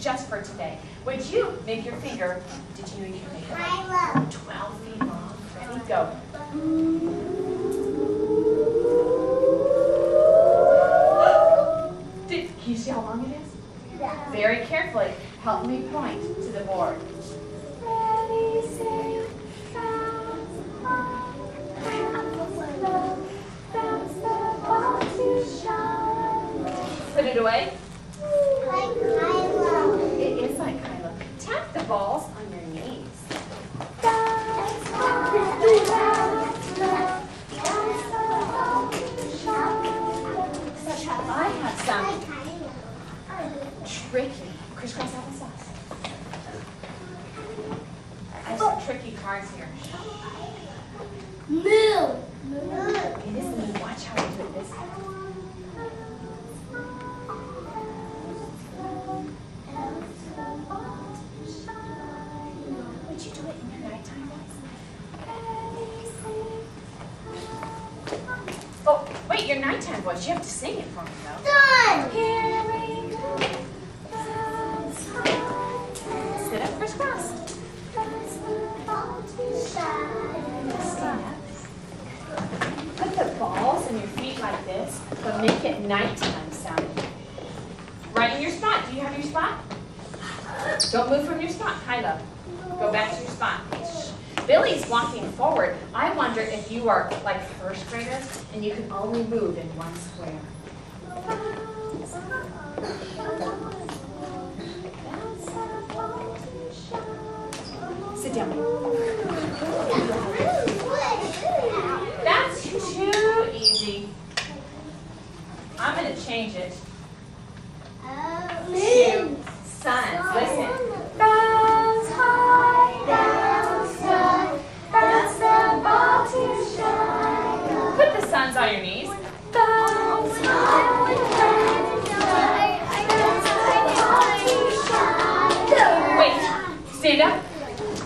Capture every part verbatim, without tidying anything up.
just for today. Would you make your finger? Did you make your finger? I love. Twelve feet long. Ready? Go. Did, can you see how long it is? Yeah. Very carefully. Help me point to the board. Put it away. Like Kylo. It is like Kylo. Tap the balls on your knees. I have some tricky crisscross applesauce. I have some tricky cards here. Moo. Moo. It is moo. Watch how we do it this time. Your nighttime voice. You have to sing it for me, though. Done! Here we go. Sit up, crisscross. Put the balls in your feet like this, but make it nighttime sounding. Right in your spot. Do you have your spot? Don't move from your spot. Kylo. Go back to your spot. Billy's walking forward. I wonder if you are like first graders and you can only move in one square. Sit down. That's too easy. I'm going to change it to sun. Listen. On your knees. Wait, stand up.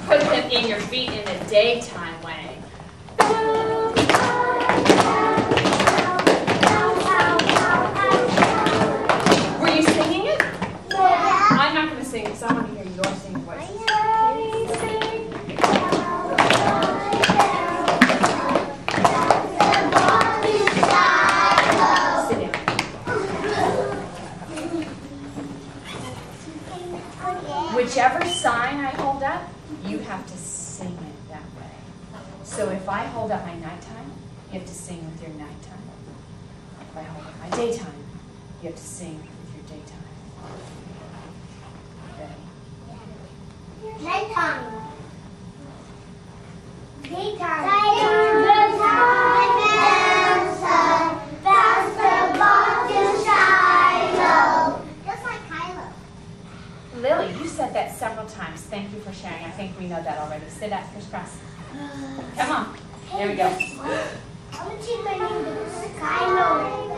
Put them in your feet in the daytime way. Were you singing it? Yeah. I'm not going to sing because I want to hear your singing voice. Whichever sign I hold up, you have to sing it that way. So if I hold up my nighttime, you have to sing with your nighttime. If I hold up my daytime, you have to sing with your daytime. Ready? Nighttime. Daytime. That several times. Thank you for sharing. I think we know that already. Sit up, crisscross. Come on. There we go. I want to change my name to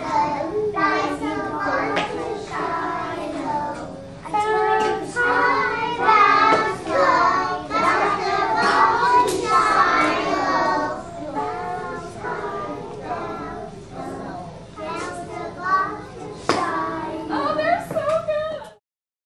Kylo.